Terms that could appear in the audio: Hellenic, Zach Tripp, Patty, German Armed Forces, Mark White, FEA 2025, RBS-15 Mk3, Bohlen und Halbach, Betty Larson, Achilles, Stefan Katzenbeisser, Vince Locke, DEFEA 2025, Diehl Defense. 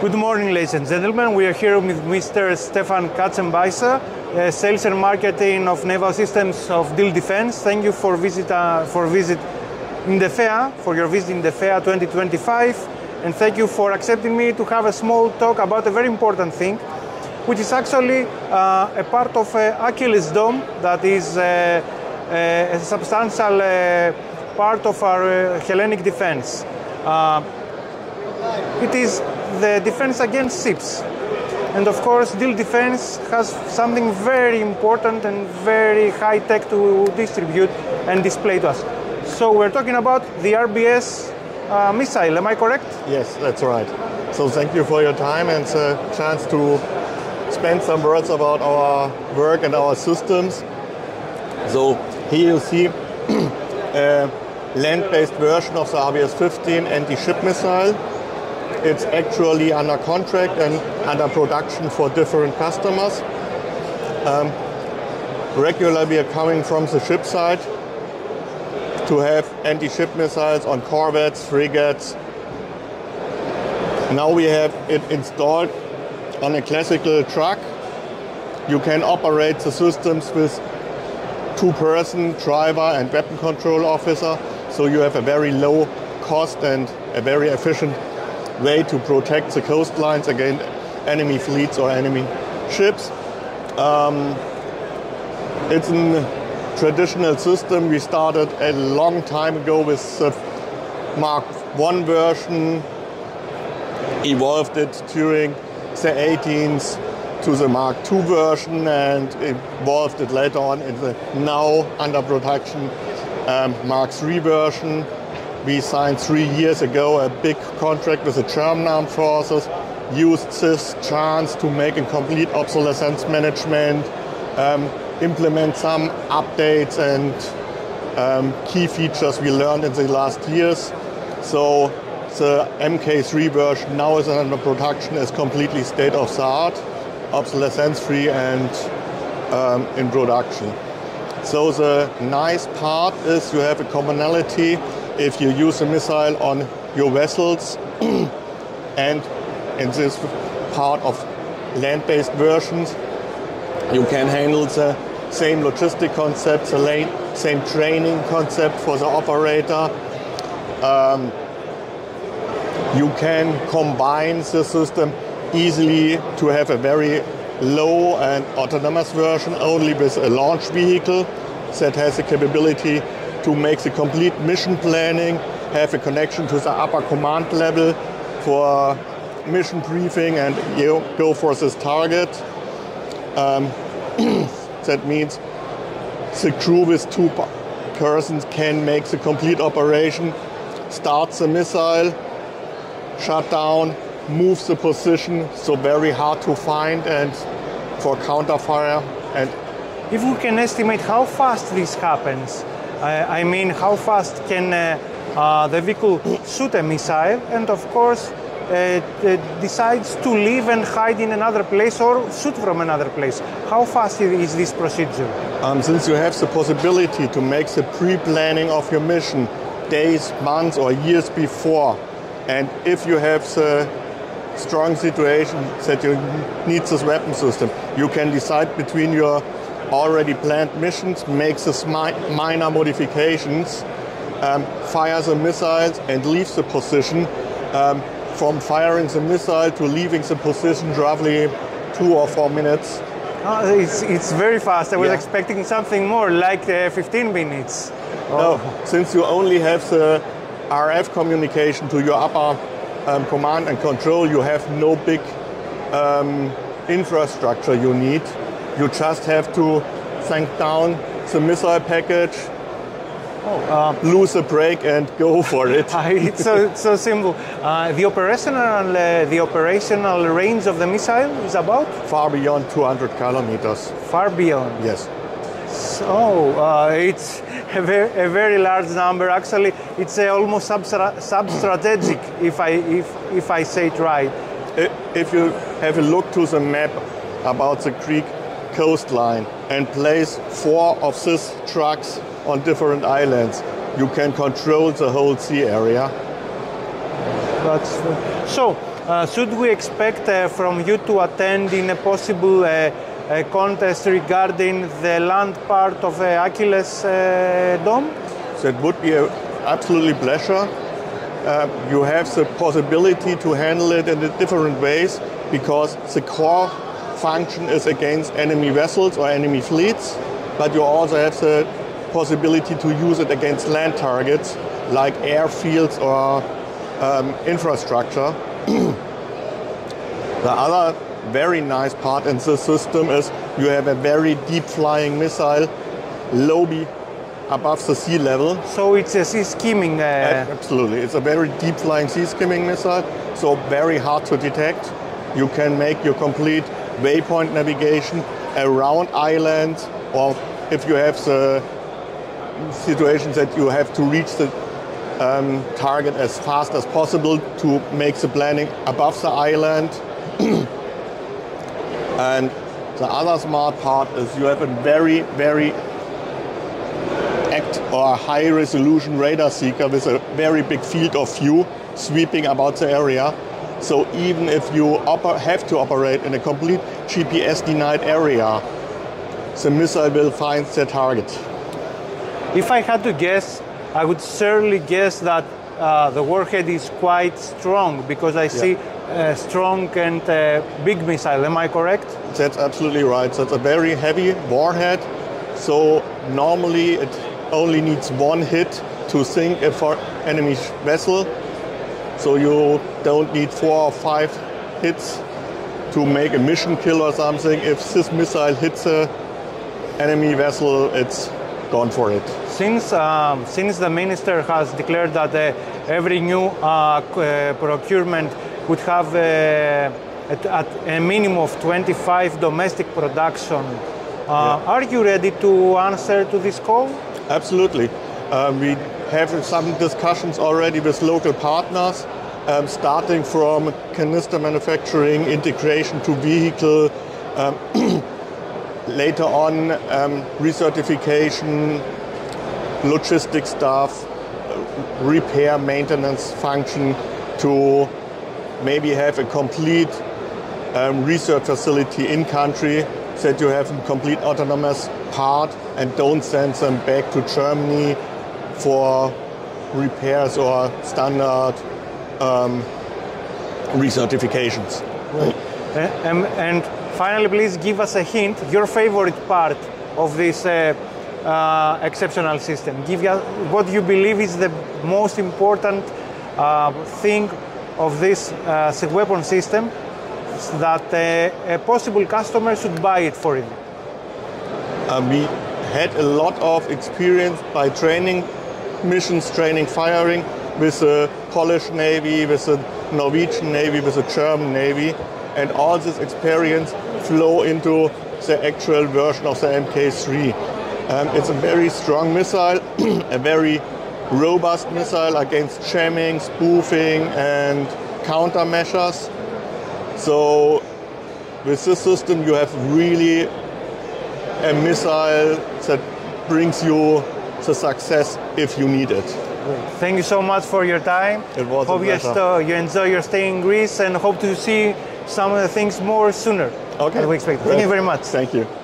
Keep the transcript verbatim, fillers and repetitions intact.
Good morning, ladies and gentlemen. We are here with Mister Stefan Katzenbeisser, uh, Sales and Marketing of Naval Systems of Diehl Defense. Thank you for visit uh, for visit in the F E A, for your visit in the F E A twenty twenty-five, and thank you for accepting me to have a small talk about a very important thing, which is actually uh, a part of uh, Achilles dome that is uh, uh, a substantial uh, part of our uh, Hellenic defense. Uh, it is the defense against ships, and of course Diehl Defense has something very important and very high tech to distribute and display to us. So we're talking about the R B S uh, missile, am I correct? Yes, that's right. So thank you for your time and a chance to spend some words about our work and our systems. So here you see a land-based version of the R B S fifteen anti-ship missile. It's actually under contract and under production for different customers. Um, regularly we are coming from the ship side to have anti-ship missiles on corvettes, frigates. Now we have it installed on a classical truck. You can operate the systems with two-person, driver and weapon control officer, so you have a very low cost and a very efficient way to protect the coastlines against enemy fleets or enemy ships. Um, it's a traditional system. We started a long time ago with the Mark one version, evolved it during the eighteens to the Mark two version, and evolved it later on in the now under production um, Mark three version. We signed three years ago a big contract with the German Armed Forces, used this chance to make a complete obsolescence management, um, implement some updates and um, key features we learned in the last years. So the M K three version now is under production, is completely state of the art, obsolescence free and um, in production. So the nice part is you have a commonality. If you use a missile on your vessels and in this part of land-based versions, you can handle the same logistic concept, the same training concept for the operator. Um, you can combine the system easily to have a very low and autonomous version only with a launch vehicle that has the capability to make the complete mission planning, have a connection to the upper command level for mission briefing and you go for this target. Um, that means the crew with two persons can make the complete operation, start the missile, shut down, move the position, so very hard to find and for counterfire. And if we can estimate how fast this happens, I mean, how fast can uh, uh, the vehicle shoot a missile and, of course, uh, decides to leave and hide in another place or shoot from another place? How fast is this procedure? Um, since you have the possibility to make the pre-planning of your mission days, months or years before, and if you have the strong situation that you need this weapon system, you can decide between your already planned missions, makes minor modifications, um, fires the missiles and leaves the position. Um, from firing the missile to leaving the position, roughly two or four minutes. Oh, it's, it's very fast. I was yeah. expecting something more, like uh, fifteen minutes. Oh. No, since you only have the R F communication to your upper um, command and control, you have no big um, infrastructure you need. You just have to sink down the missile package, oh, um, lose a brake, and go for it. It's so, so simple. Uh, the operational, uh, the operational range of the missile is about far beyond two hundred kilometers. Far beyond. Yes. So uh, it's a very, a very large number. Actually, it's uh, almost sub-strategic, if I if if I say it right. If you have a look to the map about the Greek coastline and place four of these trucks on different islands, you can control the whole sea area. That's, so Uh, should we expect uh, from you to attend in a possible uh, a contest regarding the land part of the Achilles uh, Dome? That would be an absolutely pleasure. Uh, you have the possibility to handle it in different ways because the core function is against enemy vessels or enemy fleets, but you also have the possibility to use it against land targets like airfields or um, infrastructure. The other very nice part in this system is you have a very deep flying missile low above the sea level. So it's a sea skimming. Uh... Absolutely, it's a very deep flying sea skimming missile, so very hard to detect. You can make your complete waypoint navigation around islands, or if you have the situation that you have to reach the um, target as fast as possible to make the planning above the island. And the other smart part is you have a very, very act or high resolution radar seeker with a very big field of view sweeping about the area. So even if you have to operate in a complete G P S denied area, the missile will find the target. If I had to guess, I would surely guess that uh, the warhead is quite strong, because I see yeah. a strong and uh, big missile. Am I correct? That's absolutely right. That's a very heavy warhead. So normally it only needs one hit to sink an enemy vessel. So you don't need four or five hits to make a mission kill or something. If this missile hits an enemy vessel, it's gone for it. Since, um, since the minister has declared that uh, every new uh, uh, procurement would have uh, at, at a minimum of twenty-five domestic production, uh, yeah. are you ready to answer to this call? Absolutely. Uh, we have some discussions already with local partners, um, starting from canister manufacturing, integration to vehicle, um, later on um, recertification, logistics staff, repair, maintenance function, to maybe have a complete um, research facility in country, that you have a complete autonomous part and don't send them back to Germany for repairs or standard um, recertifications. Right. And, and finally, please give us a hint, your favorite part of this uh, uh, exceptional system. Give us what you believe is the most important uh, thing of this uh, weapon system that uh, a possible customer should buy it for him. Um, we had a lot of experience by training missions, training firing with the Polish Navy, with the Norwegian Navy, with the German Navy, and all this experience flow into the actual version of the M K three. Um, it's a very strong missile, a very robust missile against jamming, spoofing and countermeasures. So with this system you have really a missile that brings you the success if you need it. Thank you so much for your time. It was a pleasure. Hope you enjoy your stay in Greece and hope to see some of the things more sooner. Okay. Than we expect. Thank you very much. Thank you.